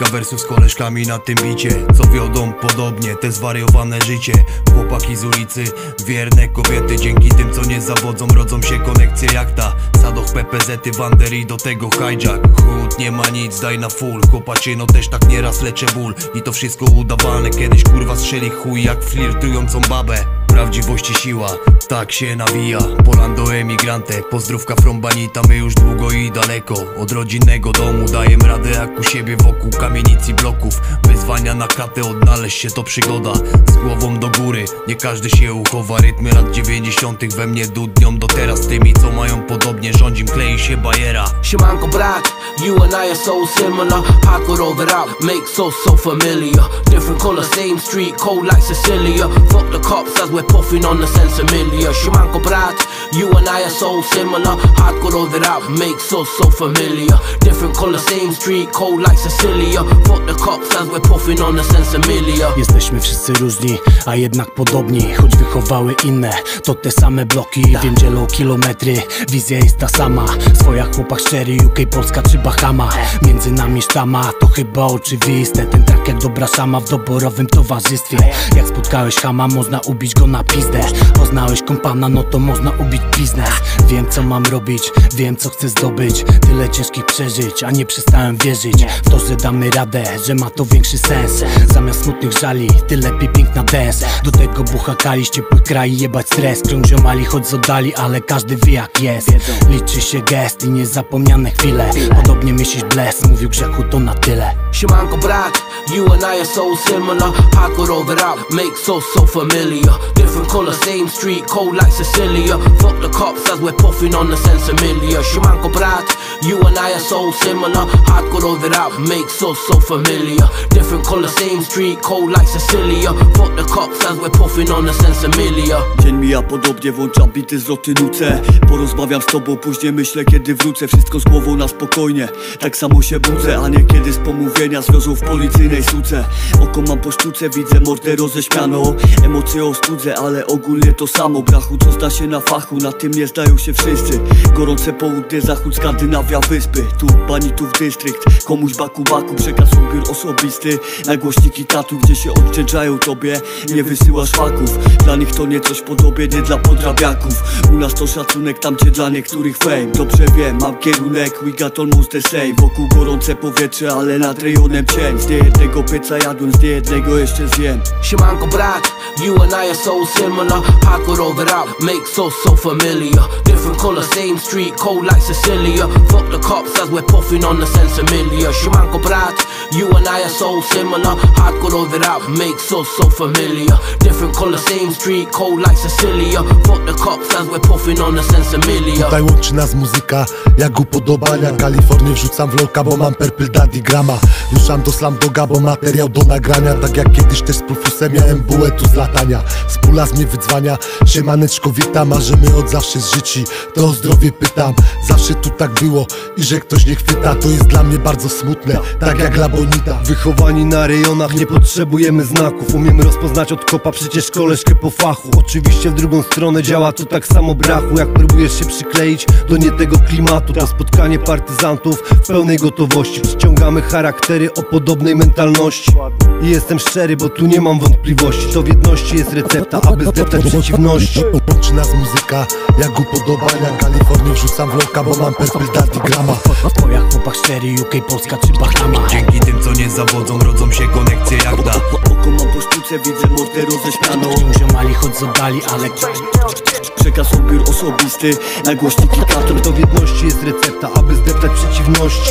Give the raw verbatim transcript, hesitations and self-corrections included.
Dwójka versus koleżkami na tym bicie, co wiodą podobnie te zwariowane życie. Chłopaki z ulicy, wierne kobiety, dzięki tym co nie zawodzą, rodzą się konekcje jak ta Sadoch, P P Z, Vander i do tego Hijack Hood. Nie ma nic, daj na full, chłopacie, no też tak nieraz leczę ból. I to wszystko udawane, kiedyś kurwa strzeli chuj jak flirtującą babę. Prawdziwości siła, tak się nawija. Polandoemigrante, pozdrówka from Banita. My już długo i daleko od rodzinnego domu, daję radę jak u siebie wokół kamienic i bloków. Wyzwania na katę, odnaleźć się to przygoda. Z głową do góry, nie każdy się uchowa. Rytmy lat dziewięćdziesiątych we mnie dudnią do teraz. Tymi co mają podobnie, rządzi Clay się Bayera. Siemanko brat, you and I are so similar. Hardcore over out, makes us so familiar. Different color, same street, cold like Sicilia. Fuck the cops as we're puffing on the sensimilia. Siemanko brat, you and I are so similar. Hardcore over out, makes us so familiar. Different color, same street, cold like Sicilia. Fuck the cops as we're puffing on the sensimilia. Jesteśmy wszyscy różni, a jednak podobni. Choć wychowały inne, to te same bloki. Wiem, dzielą kilometry, wizja jest ta sama. Swoja chłopak szczery, U K, Polska czy Bahama. Między nami sztama, to chyba oczywiste. Ten tak jak dobra szama w doborowym towarzystwie. Jak spotkałeś chama, można ubić go na pizdę. Poznałeś kompana, no to można ubić biznes. Wiem co mam robić, wiem co chcę zdobyć. Tyle ciężkich przeżyć, a nie przestałem wierzyć w to, że damy radę, że ma to większy sens. Zamiast smutnych żali, tyle lepiej piękna dance. Do tego bucha kali, z ciepłych kraj jebać stres. Krąg ziomali, choć z oddali, ale każdy wie jak jest. Liczy się gest i niezapomniane chwile. Podobnie myślisz bless, mówił grzechu to na tyle. Siemanko brat, you and I are so similar. Hardcore over out, makes us so familiar. Different color, same street, cold like Sicilia. Fuck the cops as we're puffing on the sensimilia. Siemanko brat, you and I are so similar. Hardcore over out, makes us so familiar. Different color, same street, cold like Sicilia. Fuck the cops as we're puffing on the sensimilia. Dzień mija podobnie, włączam bity z otynuce. Porozmawiam z tobą, później myślę kiedy wrócę. Wszystko z głową na spokojnie, tak samo się budzę. A nie kiedy z pomówienia związą w policyjnej suce. Oko mam po sztuce, widzę mordę roześmianą. Emocje ostudzę, ale ogólnie to samo. Brachu, co zda się na fachu, na tym nie zdają się wszyscy. Gorące południe, zachód, Skandynawia, wyspy. Tu pani, tu w dystrykt, komuś baku baku. Przekaz ubiór osobisty, nagłośniki tatu, gdzie się odcięczają tobie. Nie wysyłasz faków, dla nich to nie coś podobie, nie dla podrabiaków. U nas to szacunek, tam gdzie dla niektórych fame. Dobrze wiem, mam kierunek, we got almost the same. Wokół gorące powietrze, ale nad rejonem cień. Z niejednego pieca jadłem, z niejednego jeszcze zjem. Siemanko brat, you and I are so similar. Hardcore over out, makes us so familiar. Different color, same street, cold like Sicilia. Fuck the cops as we're puffing on the sensimilia. Siemanko brat, you and I are so similar. Hardcore over out, makes us so familiar. Different color, same street, cold like Sicilia. Fuck the cops as we're puffing on the sensimilia. Tutaj łączy nas muzyka, jak upodobania. Kalifornię wrzucam w loka, bo mam Purple Daddy grama. Ruszam do Slumdoga, bo materiał do nagrania. Tak jak kiedyś też z Profusem miałem bułetu z latania. Z pula z mnie wydzwania, siemaneczko witam. A że my od zawsze z życi, to o zdrowie pytam. Zawsze tu tak było i że ktoś nie chwyta, to jest dla mnie bardzo smutne, tak jak dla Banita. Wychowani na rejonach, nie potrzebujemy znaków. Umiemy rozpoznać od kopa przecież koleżkę po fachu. Oczywiście w drugą stronę działa to tak samo brachu. Jak próbujesz się przykleić do nie tego klimatu, to spotkanie partyzantów w pełnej gotowości. Przyciągamy charaktery o podobnej mentalności. I jestem szczery, bo tu nie mam wątpliwości. To w jedności jest recepta, aby zdeptać przeciwności. Łączy nas muzyka, jak upodobania. Kalifornię wrzucam w loka, bo mam Purple Daddy grama. W pojach chłopak szczery, U K, Polska czy Bahama. Dzięki tym co nie zawodzą, rodzą się konekcje jak da. Oko mam po sztuce, widzę mordę roześmianą. Ziomali choć z oddali, ale przekaz ubiór osobisty, nagłośniki kator. To w jedności jest recepta, aby zdeptać przeciwności.